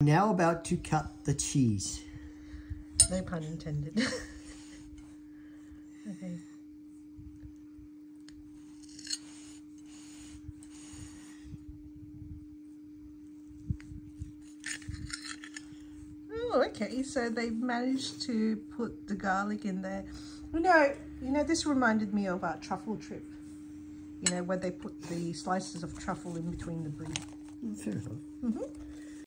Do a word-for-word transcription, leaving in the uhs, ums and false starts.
Now about to cut the cheese. No pun intended. Okay. Oh, okay. So they've managed to put the garlic in there. You know, you know, this reminded me of our truffle trip. You know, where they put the slices of truffle in between the brie. Fair enough. Mm-hmm.